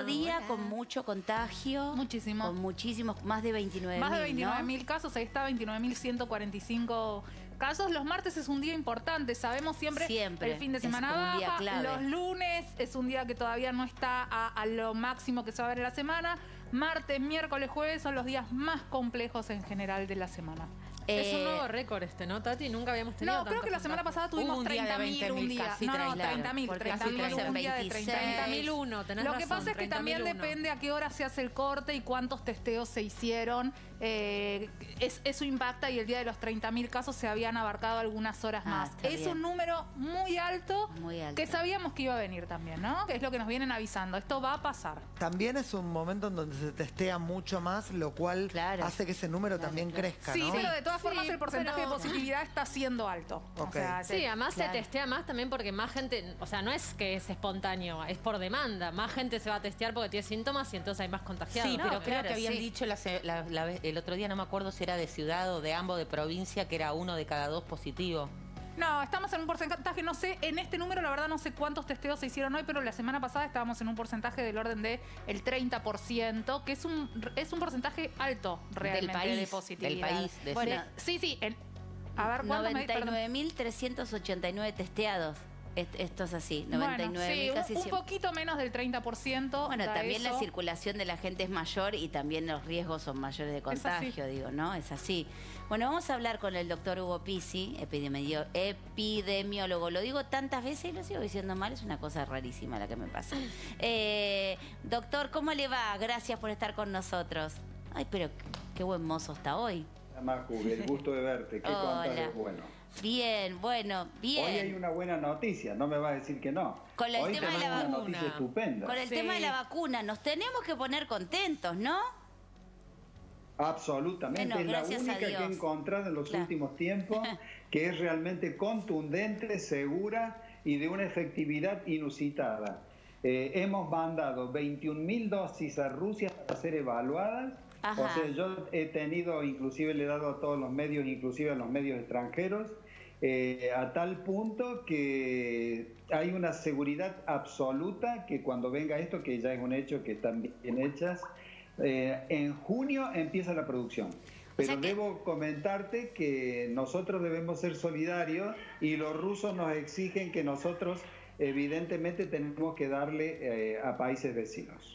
otro día con mucho contagio. Muchísimo. Con muchísimos, más de 29.000. Más de 29.000 casos, ahí está, 29.145 casos. Los martes es un día importante, sabemos siempre. El fin de semana baja, un día clave. Los lunes es un día que todavía no está a lo máximo que se va a ver en la semana. Martes, miércoles, jueves son los días más complejos en general de la semana. Es un nuevo récord este, ¿no, Tati? Nunca habíamos tenido tanto. No, creo que la semana pasada tuvimos 30.000 un día. No, 30.000. 30.000 un día de 30.000. Tenés razón. Lo que pasa es que también depende a qué hora se hace el corte y cuántos testeos se hicieron. Eso impacta, y el día de los 30.000 casos se habían abarcado algunas horas más. Es un número muy alto, que sabíamos que iba a venir también, ¿no? Que es lo que nos vienen avisando. Esto va a pasar. También es un momento en donde se testea mucho más, lo cual hace que ese número también crezca, ¿no? Sí, pero de todas formas el porcentaje de positividad está siendo alto. Okay. O sea, sí, además se testea más también porque más gente, o sea, no es que es espontáneo, es por demanda. Más gente se va a testear porque tiene síntomas y entonces hay más contagiados. Sí, no, pero creo que habían dicho el otro día, no me acuerdo si era de ciudad o de ambos, de provincia, que era 1 de cada 2 positivo. No, estamos en un porcentaje, no sé, en este número la verdad no sé cuántos testeos se hicieron hoy, pero la semana pasada estábamos en un porcentaje del orden de el 30%, que es un porcentaje alto realmente del país, de positividad. Del país. Bueno, sí, a ver, 99.389 testeados. Esto es así, 99, bueno, sí, casi un poquito menos del 30%. Bueno, también eso. La circulación de la gente es mayor y también los riesgos son mayores de contagio, digo, ¿no? Es así. Bueno, vamos a hablar con el doctor Hugo Pizzi, epidemiólogo. Lo digo tantas veces y lo sigo diciendo mal, es una cosa rarísima la que me pasa. Doctor, ¿cómo le va? Gracias por estar con nosotros. Ay, pero qué buen mozo está hoy. Macu, el gusto de verte. Qué contagio, bueno. Bien, bueno, bien. Hoy hay una buena noticia, no me vas a decir que no. Con el tema de la vacuna. Una noticia estupenda. Con el tema de la vacuna, nos tenemos que poner contentos, ¿no? Absolutamente, bueno, es la única que he encontrado en los últimos tiempos, que es realmente contundente, segura y de una efectividad inusitada. Hemos mandado 21.000 dosis a Rusia para ser evaluadas. Ajá. O sea, yo he tenido, inclusive le he dado a todos los medios, inclusive a los medios extranjeros, a tal punto que hay una seguridad absoluta que cuando venga esto, que ya es un hecho, que están bien hechas, en junio empieza la producción. Pero debo comentarte que nosotros debemos ser solidarios y los rusos nos exigen que nosotros evidentemente tenemos que darle a países vecinos.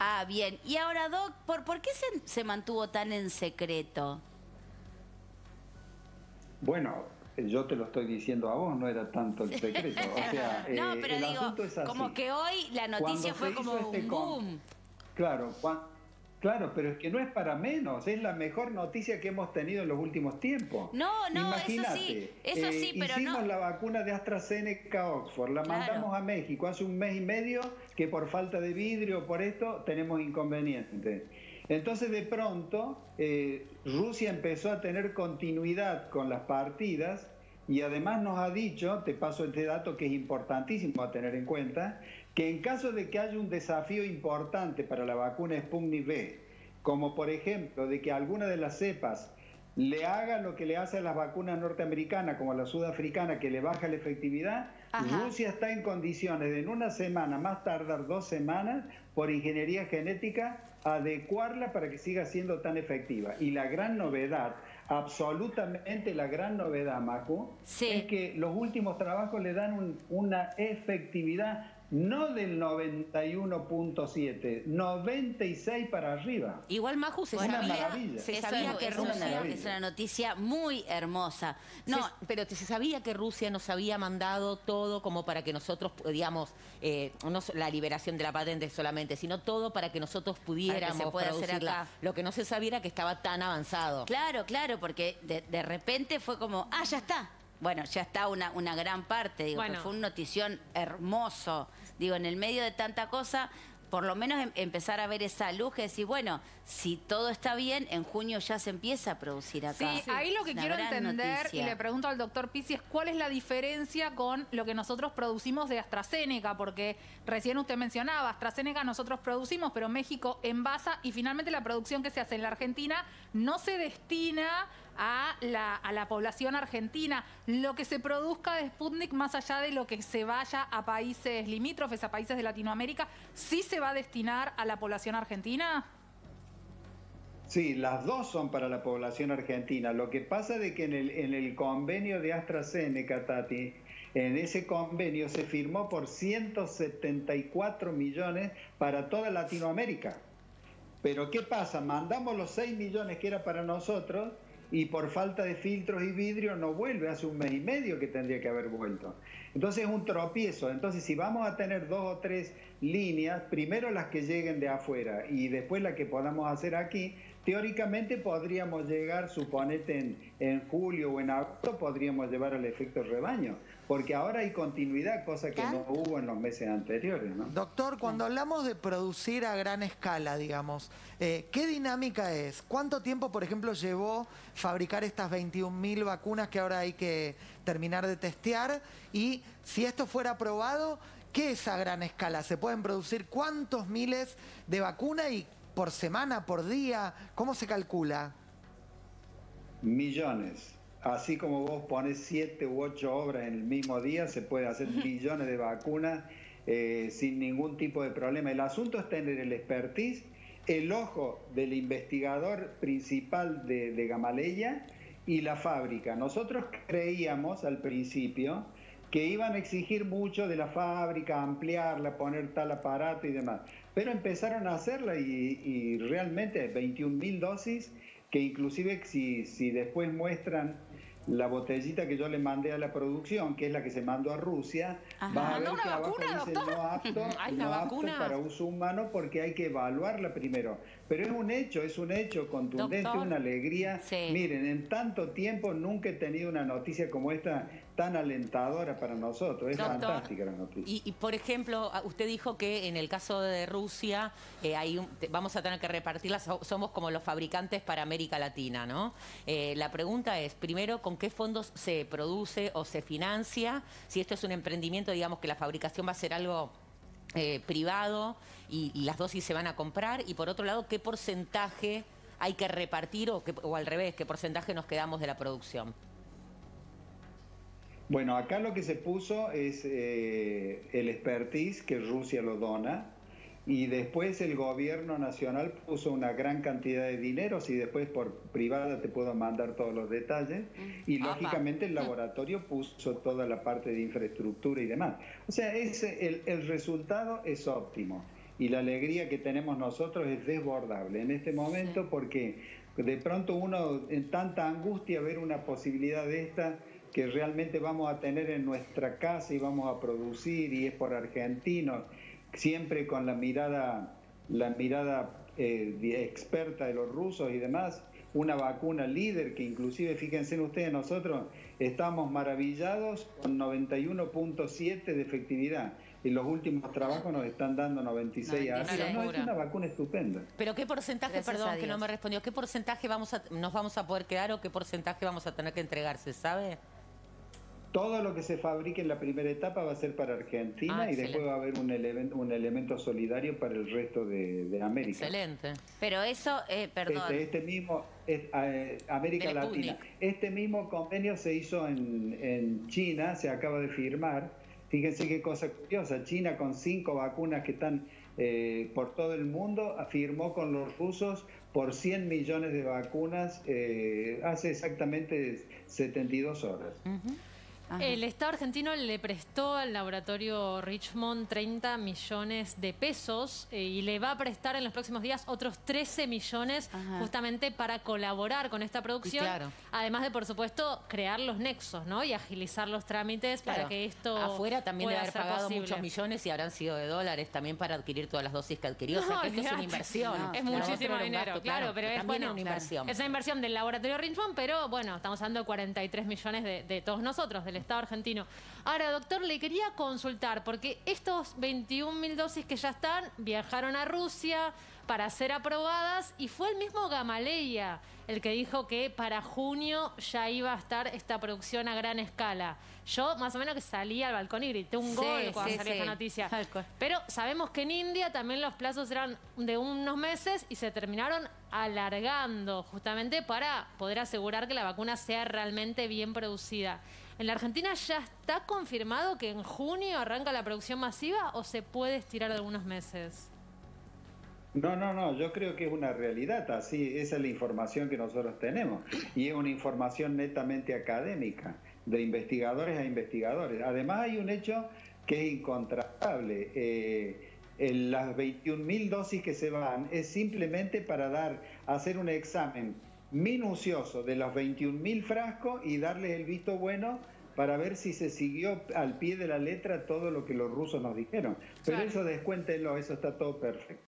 Ah, bien. Y ahora, Doc, ¿por qué se mantuvo tan en secreto? Bueno, yo te lo estoy diciendo a vos, no era tanto el secreto. O sea, no, pero digo, es así. Como que hoy la noticia fue como un boom. Claro, claro, pero es que no es para menos, es la mejor noticia que hemos tenido en los últimos tiempos. No, no, imagínate, eso sí, pero no. Hicimos la vacuna de AstraZeneca-Oxford, la mandamos a México hace 1 mes y medio, que por falta de vidrio, por esto, tenemos inconvenientes. Entonces, de pronto, Rusia empezó a tener continuidad con las partidas y además nos ha dicho, te paso este dato que es importantísimo a tener en cuenta, que en caso de que haya un desafío importante para la vacuna Sputnik V, como por ejemplo de que alguna de las cepas le haga lo que le hace a las vacunas norteamericanas, como a la sudafricana, que le baja la efectividad, Rusia está en condiciones de en una semana, más tardar 2 semanas, por ingeniería genética, adecuarla para que siga siendo tan efectiva. Y la gran novedad, absolutamente la gran novedad, Macu, es que los últimos trabajos le dan una efectividad no del 91.7, 96 para arriba. Igual, Maju, se sabía que Rusia... Es una noticia muy hermosa. No, pero se sabía que Rusia nos había mandado todo como para que nosotros, digamos, no la liberación de la patente solamente, sino todo para que nosotros pudiéramos producirla. Lo que no se sabía era que estaba tan avanzado. Claro, porque de repente fue como, ya está. Bueno, ya está una gran parte, digo, que fue un notición hermoso. Digo, en el medio de tanta cosa, por lo menos empezar a ver esa luz que decir, bueno, si todo está bien, en junio ya se empieza a producir acá. Sí, ahí lo que quiero entender, y le pregunto al doctor Pizzi, es cuál es la diferencia con lo que nosotros producimos de AstraZeneca, porque recién usted mencionaba, AstraZeneca nosotros producimos, pero México envasa y finalmente la producción que se hace en la Argentina no se destina a la población argentina, lo que se produzca de Sputnik, más allá de lo que se vaya a países limítrofes, a países de Latinoamérica, ¿sí se va a destinar a la población argentina? Sí, las dos son para la población argentina. Lo que pasa es que en el convenio de AstraZeneca, Tati, en ese convenio se firmó por 174 millones para toda Latinoamérica. Pero ¿qué pasa? Mandamos los 6 millones que era para nosotros y por falta de filtros y vidrio no vuelve. Hace un mes y medio que tendría que haber vuelto. Entonces es un tropiezo. Entonces si vamos a tener 2 o 3 líneas, primero las que lleguen de afuera y después las que podamos hacer aquí, teóricamente podríamos llegar, suponete en julio o en agosto, podríamos llevar al efecto rebaño, porque ahora hay continuidad, cosa que no hubo en los meses anteriores, ¿no? Doctor, cuando hablamos de producir a gran escala, digamos, ¿qué dinámica es? ¿Cuánto tiempo, por ejemplo, llevó fabricar estas 21.000 vacunas que ahora hay que terminar de testear? Y si esto fuera aprobado, ¿qué es a gran escala? ¿Se pueden producir cuántos miles de vacunas y por semana, por día? ¿Cómo se calcula? Millones. Así como vos pones 7 u 8 obras en el mismo día, se puede hacer millones de vacunas sin ningún tipo de problema. El asunto es tener el expertise, el ojo del investigador principal de Gamaleya y la fábrica. Nosotros creíamos al principio que iban a exigir mucho de la fábrica, ampliarla, poner tal aparato y demás. Pero empezaron a hacerla y realmente 21.000 dosis, que inclusive si después muestran la botellita que yo le mandé a la producción, que es la que se mandó a Rusia, va a ver que abajo dice no apto, no apto para uso humano, porque hay que evaluarla primero. Pero es un hecho contundente, doctor, una alegría. Sí. Miren, en tanto tiempo nunca he tenido una noticia como esta tan alentadora para nosotros. Es doctor, fantástica la noticia. Y por ejemplo, usted dijo que en el caso de Rusia vamos a tener que repartirlas, somos como los fabricantes para América Latina, ¿no? La pregunta es, primero, ¿con qué fondos se produce o se financia? Si esto es un emprendimiento, digamos que la fabricación va a ser algo privado y las dosis se van a comprar. Y por otro lado, ¿qué porcentaje hay que repartir o al revés, qué porcentaje nos quedamos de la producción? Bueno, acá lo que se puso es el expertise, que Rusia lo dona, y después el gobierno nacional puso una gran cantidad de dinero, si después por privada te puedo mandar todos los detalles, y lógicamente el laboratorio puso toda la parte de infraestructura y demás. O sea, el resultado es óptimo, y la alegría que tenemos nosotros es desbordable en este momento, porque de pronto uno en tanta angustia ver una posibilidad de esta, que realmente vamos a tener en nuestra casa y vamos a producir, y es por argentinos, siempre con la mirada experta de los rusos y demás, una vacuna líder que inclusive, fíjense ustedes, nosotros estamos maravillados con 91.7 de efectividad. Y los últimos trabajos nos están dando 96. Es una vacuna estupenda. Pero ¿qué porcentaje, perdón que no me respondió, qué porcentaje nos vamos a poder quedar o qué porcentaje vamos a tener que entregarse, ¿sabe? Todo lo que se fabrique en la primera etapa va a ser para Argentina y después va a haber un elemento solidario para el resto de América. Excelente. Pero eso, perdón. América Latina. Este mismo convenio se hizo en China, se acaba de firmar. Fíjense qué cosa curiosa. China, con 5 vacunas que están por todo el mundo, firmó con los rusos por 100 millones de vacunas hace exactamente 72 horas. Ajá. El Estado argentino le prestó al laboratorio Richmond 30 millones de pesos y le va a prestar en los próximos días otros 13 millones justamente para colaborar con esta producción. Además de, por supuesto, crear los nexos, ¿no? Y agilizar los trámites para que esto afuera también pueda haber pagado posible. Muchos millones y habrán sido de dólares también para adquirir todas las dosis que adquirió. O sea, que esto es una inversión. No, es muchísimo dinero, gasto, claro, pero es bueno, una inversión. Es una inversión del laboratorio Richmond, pero bueno, estamos hablando de 43 millones de todos nosotros, del Estado argentino. Ahora, doctor, le quería consultar, porque estos 21.000 dosis que ya están viajaron a Rusia para ser aprobadas y fue el mismo Gamaleya el que dijo que para junio ya iba a estar esta producción a gran escala. Yo más o menos que salí al balcón y grité un gol cuando salió esta noticia. Pero sabemos que en India también los plazos eran de unos meses y se terminaron alargando justamente para poder asegurar que la vacuna sea realmente bien producida. ¿En la Argentina ya está confirmado que en junio arranca la producción masiva o se puede estirar algunos meses? No, yo creo que es una realidad, así, esa es la información que nosotros tenemos y es una información netamente académica, de investigadores a investigadores. Además hay un hecho que es incontrastable, las 21.000 dosis que se van es simplemente para hacer un examen minucioso de los 21.000 frascos y darles el visto bueno para ver si se siguió al pie de la letra todo lo que los rusos nos dijeron. Pero claro, eso descuéntenlo, eso está todo perfecto.